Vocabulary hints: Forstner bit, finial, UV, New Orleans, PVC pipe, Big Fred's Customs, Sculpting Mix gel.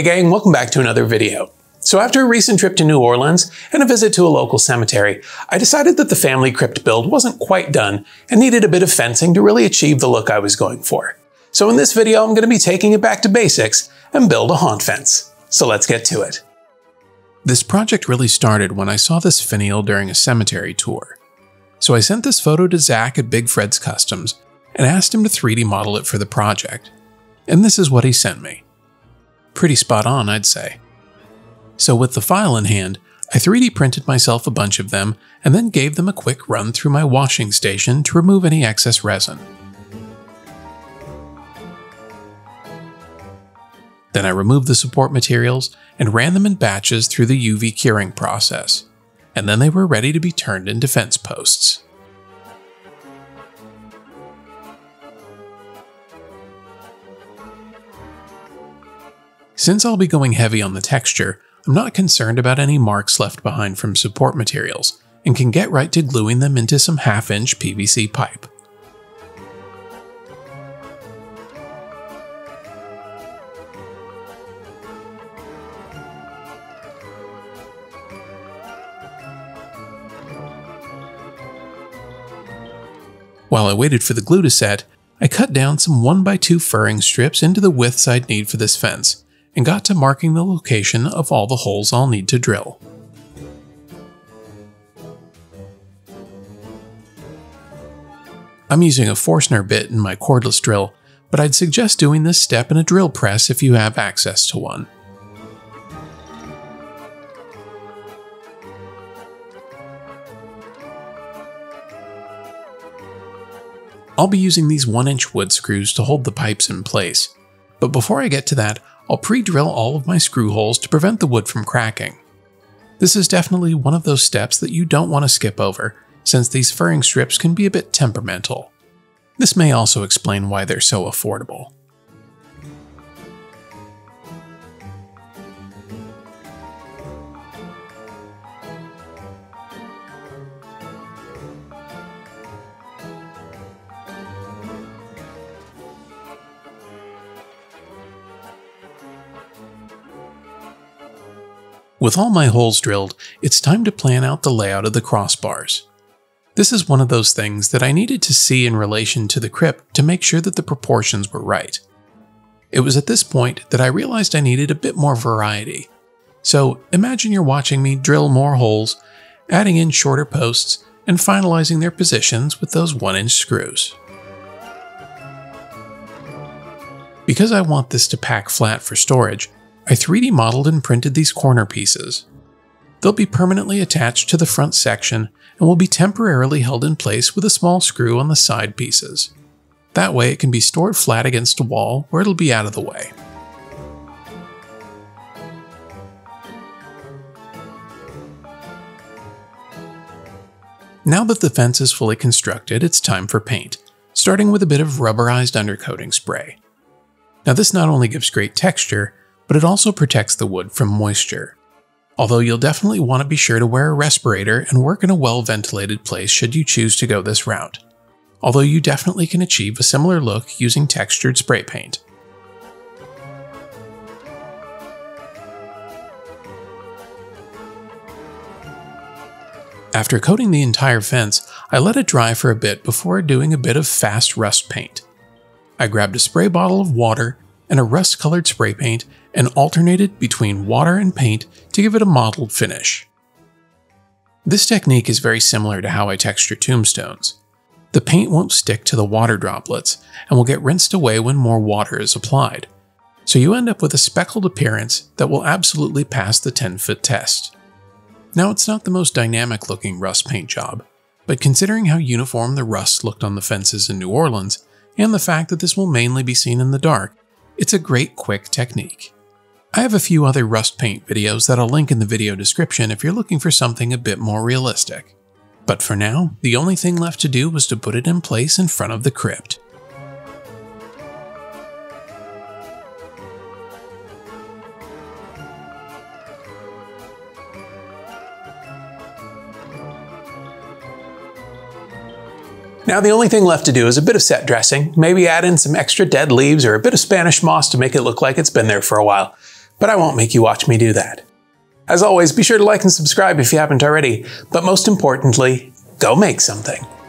Hey gang, welcome back to another video. So after a recent trip to New Orleans and a visit to a local cemetery, I decided that the family crypt build wasn't quite done and needed a bit of fencing to really achieve the look I was going for. So in this video, I'm going to be taking it back to basics and build a haunt fence. So let's get to it. This project really started when I saw this finial during a cemetery tour. So I sent this photo to Zach at Big Fred's Customs and asked him to 3D model it for the project. And this is what he sent me. Pretty spot on, I'd say. So with the file in hand, I 3D printed myself a bunch of them and then gave them a quick run through my washing station to remove any excess resin. Then I removed the support materials and ran them in batches through the UV curing process, and then they were ready to be turned into fence posts. Since I'll be going heavy on the texture, I'm not concerned about any marks left behind from support materials, and can get right to gluing them into some half-inch PVC pipe. While I waited for the glue to set, I cut down some 1x2 furring strips into the widths I'd need for this fence, and got to marking the location of all the holes I'll need to drill. I'm using a Forstner bit in my cordless drill, but I'd suggest doing this step in a drill press if you have access to one. I'll be using these 1-inch wood screws to hold the pipes in place, but before I get to that, I'll pre-drill all of my screw holes to prevent the wood from cracking. This is definitely one of those steps that you don't want to skip over, since these furring strips can be a bit temperamental. This may also explain why they're so affordable. With all my holes drilled, it's time to plan out the layout of the crossbars. This is one of those things that I needed to see in relation to the crypt to make sure that the proportions were right. It was at this point that I realized I needed a bit more variety. So imagine you're watching me drill more holes, adding in shorter posts, and finalizing their positions with those 1-inch screws. Because I want this to pack flat for storage, I 3D modeled and printed these corner pieces. They'll be permanently attached to the front section and will be temporarily held in place with a small screw on the side pieces. That way it can be stored flat against a wall where it'll be out of the way. Now that the fence is fully constructed, it's time for paint, starting with a bit of rubberized undercoating spray. Now this not only gives great texture, but it also protects the wood from moisture. Although you'll definitely want to be sure to wear a respirator and work in a well-ventilated place should you choose to go this route. Although you definitely can achieve a similar look using textured spray paint. After coating the entire fence, I let it dry for a bit before doing a bit of fast rust paint. I grabbed a spray bottle of water and a rust-colored spray paint and alternated between water and paint to give it a mottled finish. This technique is very similar to how I texture tombstones. The paint won't stick to the water droplets and will get rinsed away when more water is applied, so you end up with a speckled appearance that will absolutely pass the 10-foot test. Now it's not the most dynamic looking rust paint job, but considering how uniform the rust looked on the fences in New Orleans and the fact that this will mainly be seen in the dark, it's a great quick technique. I have a few other rust paint videos that I'll link in the video description if you're looking for something a bit more realistic. But for now, the only thing left to do was to put it in place in front of the crypt. Now the only thing left to do is a bit of set dressing, maybe add in some extra dead leaves or a bit of Spanish moss to make it look like it's been there for a while. but I won't make you watch me do that. As always, be sure to like and subscribe if you haven't already, but most importantly, go make something.